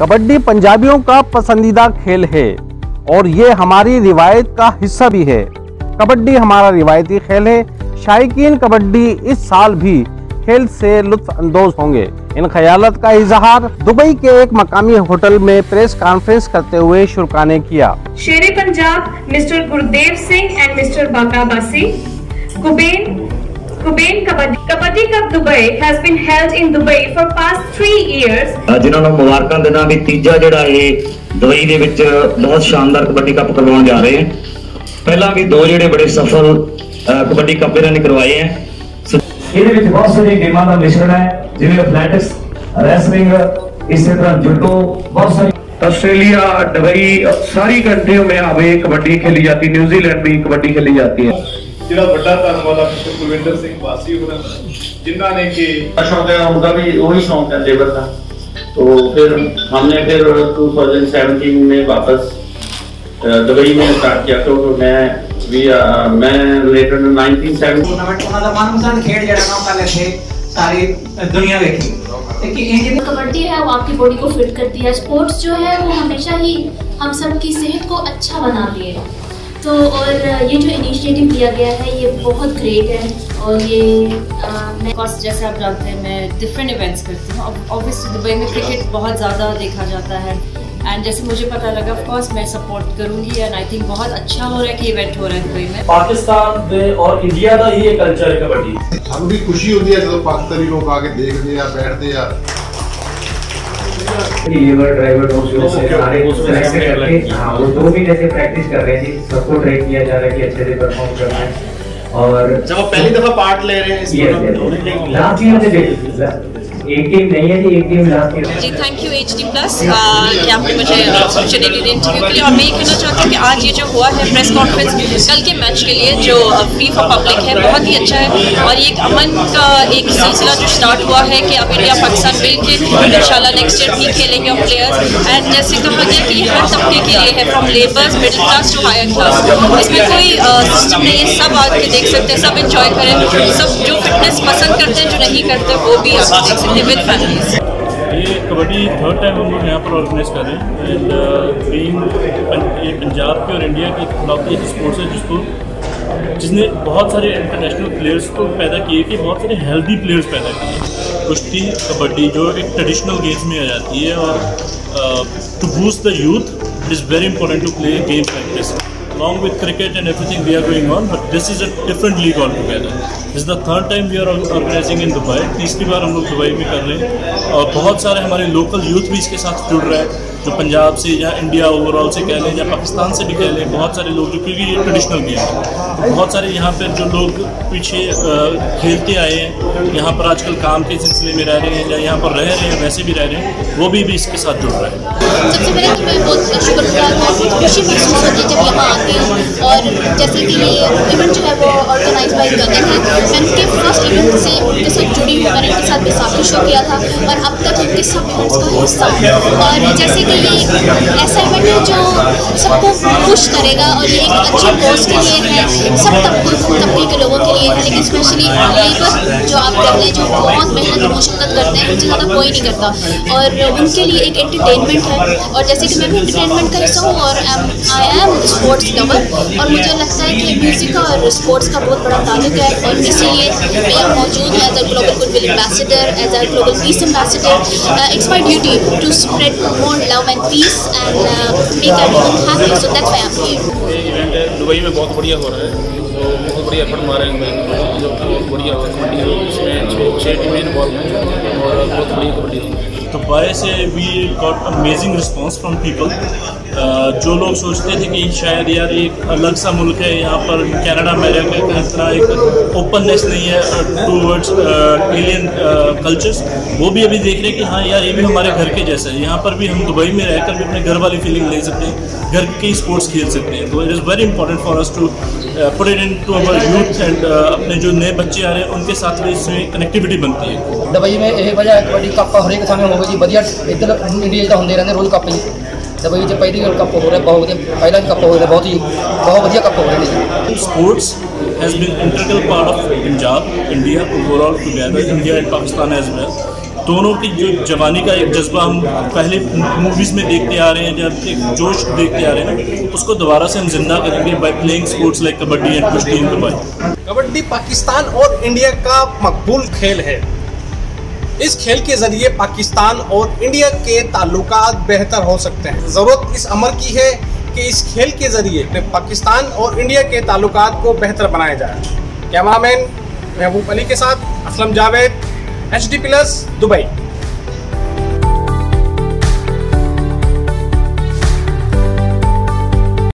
कबड्डी पंजाबियों का पसंदीदा खेल है और ये हमारी रिवायत का हिस्सा भी है। कबड्डी हमारा रिवायती खेल है। शायकीन कबड्डी इस साल भी खेल से लुत्फअंदोज होंगे। इन ख्यालात का इजहार दुबई के एक मकामी होटल में प्रेस कॉन्फ्रेंस करते हुए शुरा ने किया। शेरे Punjab mister Gurdev Singh and mister Banga kabaddi cup Dubai has been held in Dubai for past 3 years. जिन्होंने मुबारक देना भी तीजा जड़ा दुबई दे विच बहुत शानदार कबड्डी कप करवाने जा रहे हैं। पहला भी दो जोड़े बड़े सफल कबड्डी कप इन्होंने करवाए हैं। इसमें बहुत सारी गेमां का मिश्रण है जिवें एथलेटिक्स, रेसलिंग, इसी तरह जुडो, बहुत सारी ऑस्ट्रेलिया, दुबई, सारी कंट्रियों में अब ये कबड्डी खेली जाती है। न्यूजीलैंड भी कबड्डी खेली जाती है। ਜਿਹੜਾ ਵੱਡਾ ਧੰਨਵਾਦ ਆ ਮਿਸਟਰ ਕੁਲਵਿੰਦਰ ਸਿੰਘ ਵਾਸੀ ਉਹਨਾਂ ਜਿਨ੍ਹਾਂ ਨੇ ਕਿ ਸ਼ੌਂਕ ਹੈ ਉਹਦਾ ਵੀ ਉਹੀ ਸ਼ੌਂਕ ਹੈ ਲੇਬਰ ਦਾ। तो फिर हमने 2017 में वापस दुबई में स्टार्ट किया। तो मैं रिलेटेड 1970 टूर्नामेंट ਉਹਨਾਂ ਦਾ ਮਨਪਸੰਦ ਖੇਡ ਜਿਹੜਾ ਨਾ ਪਹਿਲੇ ਸੇ सारी दुनिया देखी। कबड्डी है वो आपकी बॉडी को फिट करती है। स्पोर्ट्स जो है वो हमेशा ही हम सबकी सेहत को अच्छा बनाती है। तो और ये जो इनिशिएटिव लिया गया है ये बहुत ग्रेट है। और ये जैसे आप जानते हैं मैं डिफरेंट इवेंट्स करती हूँ। ऑब्वियसली दुबई में क्रिकेट बहुत ज़्यादा देखा जाता है एंड जैसे मुझे पता लगा ऑफ कोर्स मैं सपोर्ट करूँगी एंड आई थिंक बहुत अच्छा हो रहा है कि इवेंट हो रहा है दुबई में। पाकिस्तान और इंडिया का ही एक कल्चर है कबड्डी। हम भी खुशी होती है जब पाकिस्तानी लोग आके देखते हैं बैठते हैं। लीवर ड्राइवर वो दो भी जैसे प्रैक्टिस कर रहे हैं। सबको ट्रेन किया जा रहा है कि अच्छे से परफॉर्म करना है। और जब आप पहली दफा पार्ट ले रहे हैं लास्ट ईयर से एक टीम नहीं है जी, एक टीम लास्ट ईयर। जी थैंक यू HD Plus कि आपने मुझे अपॉर्चुनिटी दी इंटरव्यू के लिए। और मैं ये कहना चाहती हूँ कि आज ये जो हुआ है प्रेस कॉन्फ्रेंस कल के मैच के लिए जो फ्री फॉर पब्लिक है बहुत ही अच्छा है। और ये एक अमन का एक सिलसिला जो स्टार्ट हुआ है कि अब इंडिया पाकिस्तान मिलकर इंशाल्लाह नेक्स्ट ईयर भी खेलेंगे और प्लेयर्स एंड जैसे कहा गया कि हर तबके के लिए है from labours middle class to higher class. इसमें कोई सिस्टम नहीं है, सब आके देख सकते हैं, सब इंजॉय करें, सब जो फिटनेस पसंद करते हैं जो नहीं करते वो भी आप देख सकते हैं। ये कबड्डी 3rd टाइम हम लोग यहाँ पर ऑर्गेनाइज कर रहे हैं एंड ये पंजाब के और इंडिया के खिलाफ एक स्पोर्ट्स है जिसने बहुत सारे इंटरनेशनल प्लेयर्स को पैदा किए थे, बहुत सारे हेल्दी प्लेयर्स पैदा किए। कुश्ती कबड्डी जो एक ट्रेडिशनल गेम्स में आ जाती है और to boost the youth it is very important to play games like this along with cricket and everything we are going on, but this is a different league altogether. This is the 3rd time we are organizing in Dubai. तीसरी बार हम लोग Dubai में कर रहे हैं और बहुत सारे हमारे लोकल यूथ भी इसके साथ जुड़ रहे हैं जो पंजाब से या इंडिया ओवरऑल से कह लें या पाकिस्तान से भी कह लें। बहुत सारे लोग जो क्योंकि ये ट्रेडिशनल गेम है तो बहुत सारे यहाँ पर जो लोग पीछे खेलते आए हैं यहाँ पर आजकल काम के सिलसिले में रह रहे हैं या यहाँ पर रह रहे हैं वैसे भी रह रहे हैं वो भी इसके साथ जुड़ रहे हैं। और जैसे कि ये इवेंट जो है वो ऑर्गेनाइज बाई गगन है। मैंने उनके फर्स्ट इवेंट से उनके साथ जुड़ी हुई मैंने उनके साथ भी सामने शो किया था और अब तक उनके सब इवेंट्स का हिस्सा। और जैसे कि ये ऐसा इवेंट है जो सबको खुश करेगा और ये एक अच्छे कोर्स के लिए है, सब तबके के लोगों के लिए है। लेकिन स्पेशली लेबर जो आप कर रहे हैं जो बहुत मेहनत मुशक्कत करते हैं उनसे ज़्यादा कोई नहीं करता और उनके लिए एक एंटरटेनमेंट है। और जैसे कि मैं भी एंटरटेनमेंट का हिस्सा हूँ और आई एम स्पोर्ट्स और मुझे लगता है कि म्यूज़िक और स्पोर्ट्स का बहुत बड़ा ताल्लुक है। और इसीलिए मैं मौजूद हूँ as a global goodwill ambassador, as a global peace ambassador. It's my duty to spread more love and peace and make everyone happy, so that's why I am here. ये इवेंट दुबई में बहुत बढ़िया हो रहा है, तो बहुत बढ़िया एफर्ट मारे हैं जो बहुत बढ़िया हो रहा है। इसमें 6 टीमें इन्वॉल्व हैं और बहुत बढ़िया कबड्डी है। दुबई से we got amazing response from people. जो लोग सोचते थे कि शायद यार एक अलग सा मुल्क है यहाँ पर कनाडा में रह के इस तरह एक ओपननेस नहीं है टूवर्ड्स एलियन कल्चर्स, वो भी अभी देख रहे हैं कि हाँ यार ये भी हमारे घर के जैसा है। यहाँ पर भी हम दुबई में रहकर भी अपने घर वाली फीलिंग ले सकते हैं, घर के स्पोर्ट्स खेल सकते हैं। तो it is very important for us to put it into our youth and अपने जो नए बच्चे आ रहे हैं उनके साथ भी इसमें कनेक्टिविटी बनती है। दुबई में यही वजह है कबड्डी कप का हर एक थाने होगा जी वजिया इधर इंडिया का होंगे रहने रोज कप ही दुबई जो पहली कप हो रहा है बहुत पहला कप हो रहा है बहुत वजिया कप हो रहा है। Sports has been integral part of Punjab India overall together India and Pakistan as well. दोनों की जो जवानी का एक जज्बा हम पहले मूवीज़ में देखते आ रहे हैं, जब एक जोश देखते आ रहे हैं, उसको दोबारा से हम जिंदा करेंगे by playing sports like kabaddi and kushti in Dubai. Kabaddi Pakistan और इंडिया का मकबूल खेल है। इस खेल के ज़रिए पाकिस्तान और इंडिया के ताल्लुकात बेहतर हो सकते हैं। ज़रूरत इस अमर की है कि इस खेल के ज़रिए पाकिस्तान और इंडिया के ताल्लुकात को बेहतर बनाया जाए। कैमरामैन महबूब अली के साथ असलम जावेद, HD+ दुबई।